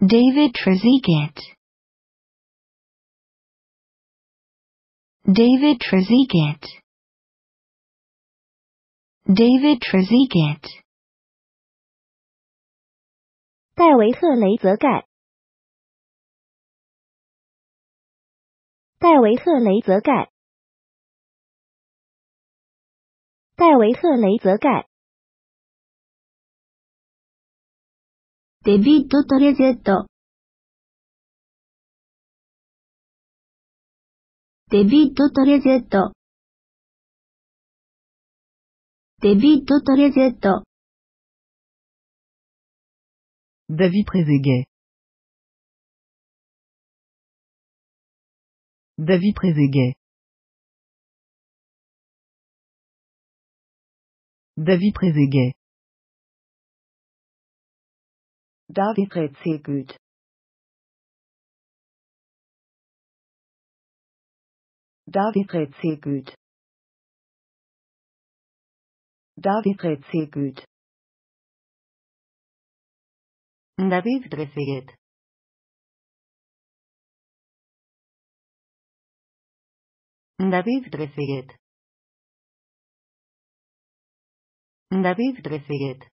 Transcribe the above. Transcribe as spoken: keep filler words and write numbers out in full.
David Trezeguet. David Trezeguet. David Trezeguet. 戴维特·雷泽盖。戴维特·雷泽盖。戴维特·雷泽盖。 David Trezeguet. David Trezeguet. David Trezeguet. David Trezeguet. David Trezeguet. David Trezeguet. David Trezeguet. David Trezeguet. David Trezeguet. David Trezeguet. David Trezeguet. David Trezeguet.